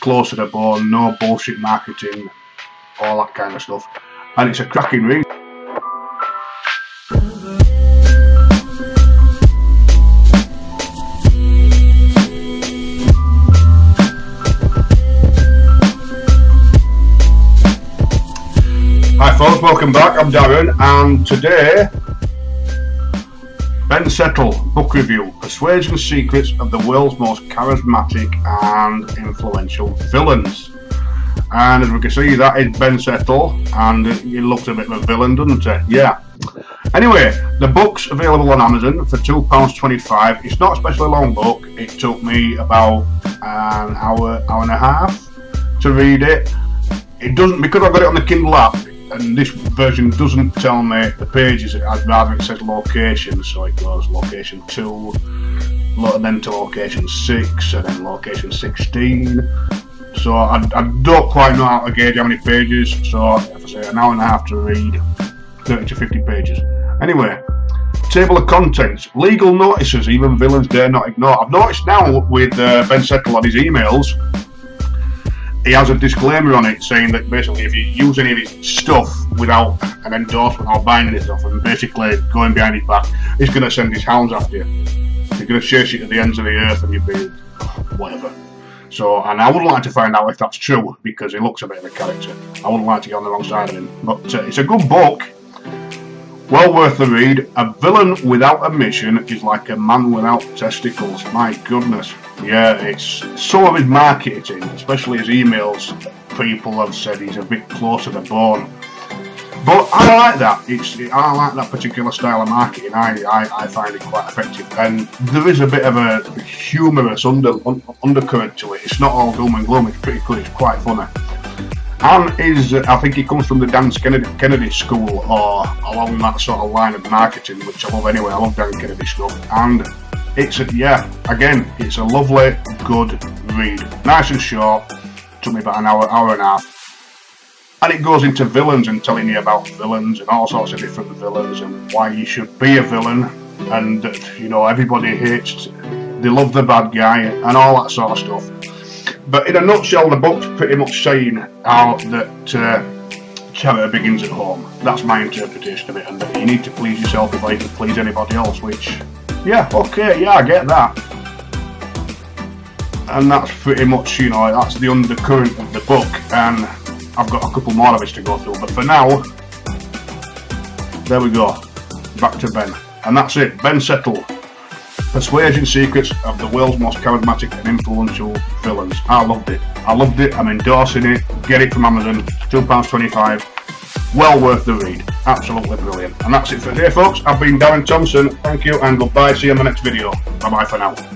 closer to bone, no bullshit marketing, all that kind of stuff, and it's a cracking ring. Hi folks, welcome back, I'm Darren, and today Ben Settle, book review, Persuasion Secrets of the World's Most Charismatic and Influential Villains. And as we can see, that is Ben Settle, and he looks a bit of a villain, doesn't he? Yeah. Anyway, the book's available on Amazon for £2.25. It's not a specially long book. It took me about an hour, hour and a half to read it. It doesn't, because I've got it on the Kindle app, and this version doesn't tell me the pages, I'd rather it says location, so it goes location 2, then to location 6, and then location 16, so I don't quite know how to gauge how many pages, so if I say an hour and a half to read, 30 to 50 pages. Anyway, table of contents, legal notices even villains dare not ignore. I've noticed now with Ben Settle on his emails, he has a disclaimer on it saying that basically if you use any of his stuff without an endorsement or buying it off and basically going behind his back, he's going to send his hounds after you. He's going to chase you to the ends of the earth and you'll be whatever. So, and I would like to find out if that's true, because he looks a bit of a character. I wouldn't like to get on the wrong side of him. But it's a good book, well worth the read. A villain without a mission is like a man without testicles. My goodness. Yeah, it's some of his marketing, especially his emails, people have said he's a bit closer to bone. But I like that. I like that particular style of marketing. I find it quite effective. And there is a bit of a humorous undercurrent to it. It's not all doom and gloom. It's pretty good. It's quite funny. And I think he comes from the Dan Kennedy school, or along that sort of line of marketing, which I love anyway. I love Dan Kennedy stuff. And it's a lovely, good read. Nice and short, took me about an hour, hour and a half. And it goes into villains and telling you about villains and all sorts of different villains and why you should be a villain. And, you know, everybody hates, they love the bad guy and all that sort of stuff. But in a nutshell, the book's pretty much saying how that charity begins at home. That's my interpretation of it, and that you need to please yourself before you can please anybody else, which... yeah, okay, yeah, I get that. And that's pretty much, you know, that's the undercurrent of the book, and I've got a couple more of it to go through, but for now, there we go, back to Ben. And that's it, Ben Settle, Persuasion Secrets of the World's Most Charismatic and Influential Villains. I loved it, I'm endorsing it, get it from Amazon, £2.25, well worth the read. Absolutely brilliant. And that's it for today, folks. I've been Darren Thompson. Thank you and goodbye. See you in the next video. Bye bye for now.